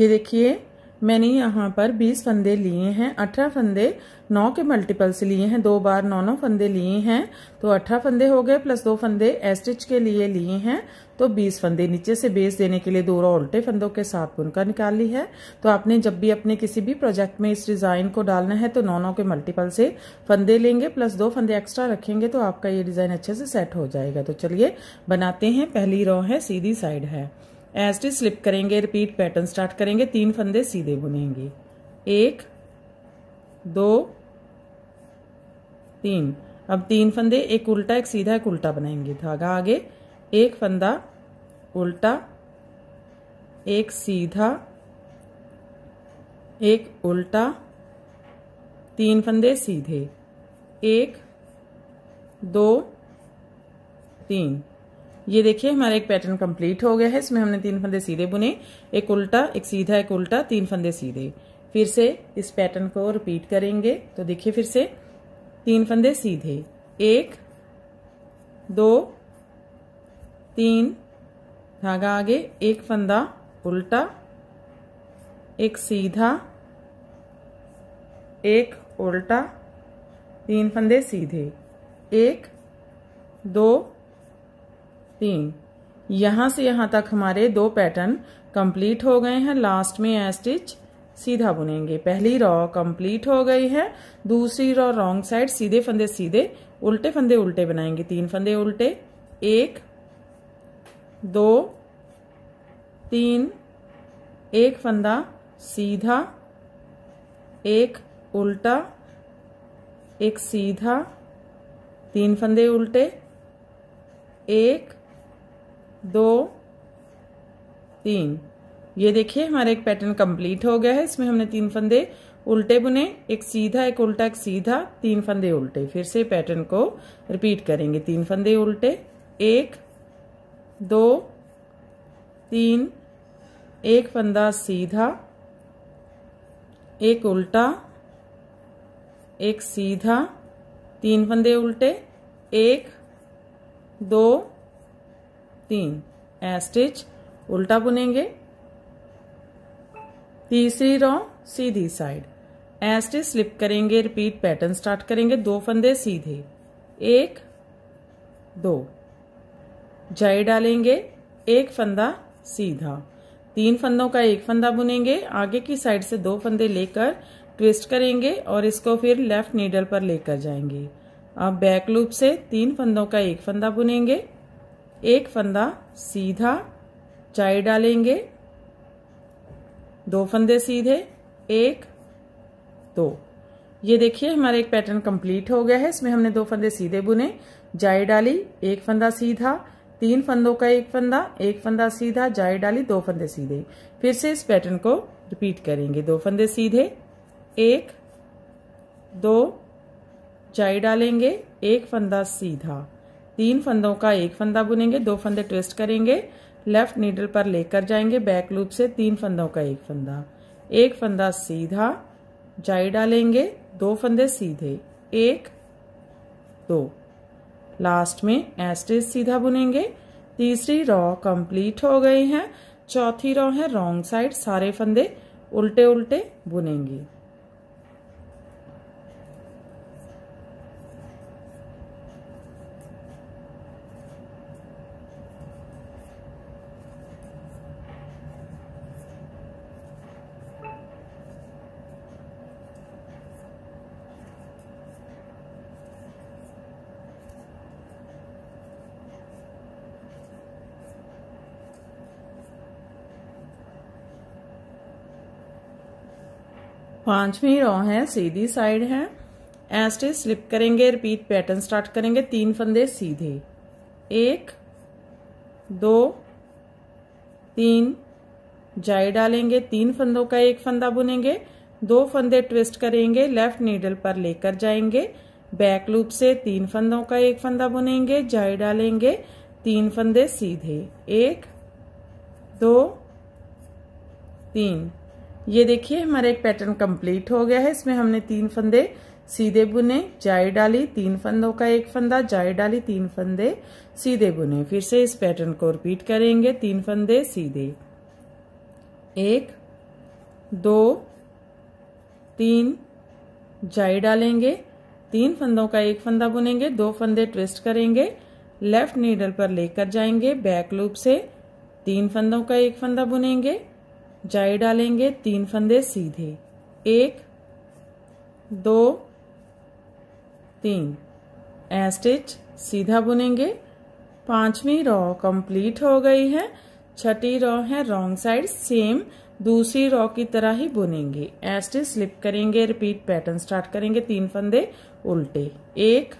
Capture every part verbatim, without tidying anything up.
ये देखिए मैंने यहाँ पर बीस फंदे लिए हैं। अठारह फंदे नौ के मल्टीपल से लिए हैं, दो बार नौ नौ फंदे लिए हैं तो अठारह फंदे हो गए, प्लस दो फंदे स्टिच के लिए लिए हैं तो बीस फंदे। नीचे से बेस देने के लिए दो रो उल्टे फंदों के साथ बुनकर निकाल ली है। तो आपने जब भी अपने किसी भी प्रोजेक्ट में इस डिज़ाइन को डालना है तो नौ नौ के मल्टीपल से फंदे लेंगे, प्लस दो फंदे एक्स्ट्रा रखेंगे तो आपका ये डिज़ाइन अच्छे से सेट हो जाएगा। तो चलिए बनाते हैं। पहली रो है, सीधी साइड है, एज इट इज स्लिप करेंगे, रिपीट पैटर्न स्टार्ट करेंगे, तीन फंदे सीधे बुनेंगे, एक दो तीन। अब तीन फंदे, एक उल्टा एक सीधा एक उल्टा बनाएंगे, धागा आगे, एक फंदा उल्टा एक सीधा एक उल्टा, तीन फंदे सीधे, एक दो तीन। ये देखिए हमारा एक पैटर्न कंप्लीट हो गया है। इसमें हमने तीन फंदे सीधे बुने, एक उल्टा एक सीधा एक उल्टा, तीन फंदे सीधे। फिर से इस पैटर्न को रिपीट करेंगे तो देखिए फिर से तीन फंदे सीधे, एक दो तीन, धागा आगे, एक फंदा उल्टा एक सीधा एक उल्टा, तीन फंदे सीधे, एक दो तीन। यहाँ से यहाँ तक हमारे दो पैटर्न कंप्लीट हो गए हैं। लास्ट में ए स्टिच सीधा बुनेंगे। पहली रॉ कंप्लीट हो गई है। दूसरी रॉ रॉन्ग साइड, सीधे फंदे सीधे उल्टे फंदे उल्टे बनाएंगे, तीन फंदे उल्टे, एक दो तीन, एक फंदा सीधा एक उल्टा एक सीधा, तीन फंदे उल्टे, एक दो तीन। ये देखिए हमारा एक पैटर्न कंप्लीट हो गया है। इसमें हमने तीन फंदे उल्टे बुने, एक सीधा एक उल्टा एक सीधा, तीन फंदे उल्टे। फिर से पैटर्न को रिपीट करेंगे, तीन फंदे उल्टे, एक दो तीन, एक फंदा सीधा एक उल्टा एक सीधा, तीन फंदे उल्टे, एक दो तीन, ए स्टिच उल्टा बुनेंगे। तीसरी रो सीधी साइड, ए स्टिच स्लिप करेंगे, रिपीट पैटर्न स्टार्ट करेंगे, दो फंदे सीधे, एक दो, जाई डालेंगे, एक फंदा सीधा, तीन फंदों का एक फंदा बुनेंगे, आगे की साइड से दो फंदे लेकर ट्विस्ट करेंगे और इसको फिर लेफ्ट नीडल पर लेकर जाएंगे। अब बैक लूप से तीन फंदों का एक फंदा बुनेंगे, एक फंदा सीधा, जाई डालेंगे, दो फंदे सीधे, एक दो। ये देखिए हमारा एक पैटर्न कंप्लीट हो गया है। इसमें हमने दो फंदे सीधे बुने, जाई डाली, एक फंदा सीधा, तीन फंदों का एक फंदा, एक फंदा सीधा, जाई डाली, दो फंदे सीधे। फिर से इस पैटर्न को रिपीट करेंगे, दो फंदे सीधे, एक दो, जाई डालेंगे, एक फंदा सीधा, तीन फंदों का एक फंदा बुनेंगे, दो फंदे ट्विस्ट करेंगे, लेफ्ट नीडल पर लेकर जाएंगे, बैक लूप से तीन फंदों का एक फंदा, एक फंदा सीधा, जाई डालेंगे, दो फंदे सीधे, एक दो, लास्ट में ए स्टिच सीधा बुनेंगे। तीसरी रॉ कंप्लीट हो गई है। चौथी रॉ है रॉन्ग साइड, सारे फंदे उल्टे उल्टे बुनेंगे। पांचवी रो है, सीधी साइड है, ऐसे स्लिप करेंगे, रिपीट पैटर्न स्टार्ट करेंगे, तीन फंदे सीधे, एक दो तीन, जाई डालेंगे, तीन फंदों का एक फंदा बुनेंगे, दो फंदे ट्विस्ट करेंगे, लेफ्ट नीडल पर लेकर जाएंगे, बैक लूप से तीन फंदों का एक फंदा बुनेंगे, जाई डालेंगे, तीन फंदे सीधे, एक दो तीन। ये देखिए हमारा एक पैटर्न कंप्लीट हो गया है। इसमें हमने तीन फंदे सीधे बुने, जाई डाली, तीन फंदों का एक फंदा, जाई डाली, तीन फंदे सीधे बुने। फिर से इस पैटर्न को रिपीट करेंगे, तीन फंदे सीधे, एक दो तीन जाई डालेंगे, तीन फंदों का एक फंदा बुनेंगे, दो फंदे ट्विस्ट करेंगे, लेफ्ट नीडल पर लेकर जाएंगे, बैक लूप से तीन फंदों का एक फंदा बुनेंगे, जाई डालेंगे, तीन फंदे सीधे, एक दो तीन, ए स्टिच सीधा बुनेंगे। पांचवी रॉ कंप्लीट हो गई है। छठी रॉ है रॉन्ग साइड, सेम दूसरी रॉ की तरह ही बुनेंगे, ए स्टिच स्लिप करेंगे, रिपीट पैटर्न स्टार्ट करेंगे, तीन फंदे उल्टे, एक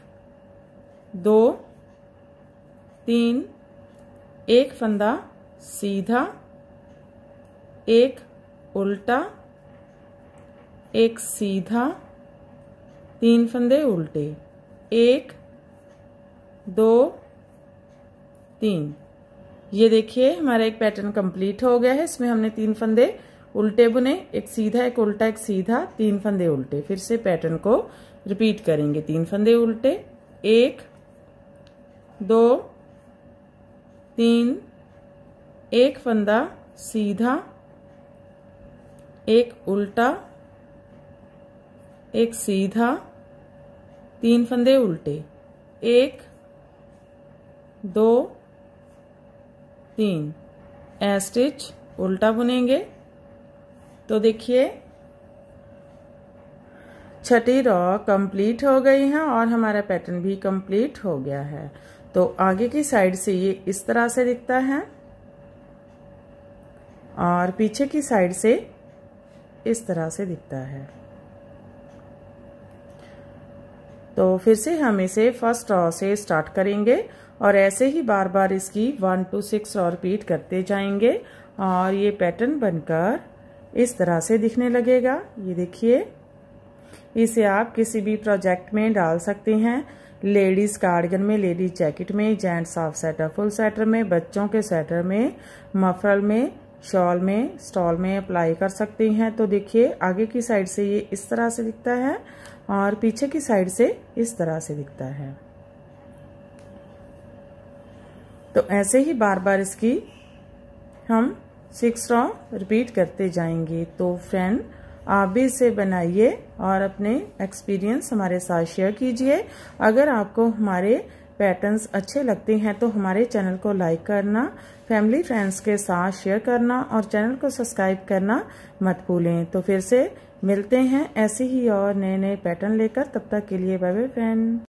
दो तीन, एक फंदा सीधा, एक उल्टा, एक सीधा, तीन फंदे उल्टे, एक दो तीन। ये देखिए हमारा एक पैटर्न कंप्लीट हो गया है। इसमें हमने तीन फंदे उल्टे बुने, एक सीधा, एक उल्टा, एक सीधा, तीन फंदे उल्टे। फिर से पैटर्न को रिपीट करेंगे, तीन फंदे उल्टे, एक दो तीन, एक फंदा सीधा, एक उल्टा, एक सीधा, तीन फंदे उल्टे, एक दो तीन, ए स्टिच उल्टा बुनेंगे। तो देखिए छठी रॉ कंप्लीट हो गई है और हमारा पैटर्न भी कंप्लीट हो गया है। तो आगे की साइड से ये इस तरह से दिखता है और पीछे की साइड से इस तरह से दिखता है। तो फिर से हम इसे फर्स्ट रॉ से स्टार्ट करेंगे और ऐसे ही बार बार इसकी one two six row repeat करते जाएंगे और ये पैटर्न बनकर इस तरह से दिखने लगेगा। ये देखिए, इसे आप किसी भी प्रोजेक्ट में डाल सकते हैं, लेडीज़ कार्डिगन में, लेडीज़ जैकेट में, gents half sweater full sweater में, बच्चों के स्वेटर में, मफलर में, शॉल में, स्टॉल में अप्लाई कर सकते हैं। तो देखिए आगे की साइड से ये इस तरह से दिखता है और पीछे की साइड से इस तरह से दिखता है। तो ऐसे ही बार बार इसकी हम सिक्स रॉ रिपीट करते जाएंगे। तो फ्रेंड आप भी इसे बनाइए और अपने एक्सपीरियंस हमारे साथ शेयर कीजिए। अगर आपको हमारे पैटर्न्स अच्छे लगते हैं तो हमारे चैनल को लाइक करना, फैमिली फ्रेंड्स के साथ शेयर करना और चैनल को सब्सक्राइब करना मत भूलें। तो फिर से मिलते हैं ऐसे ही और नए नए पैटर्न लेकर। तब तक के लिए बाय बाय फ्रेंड।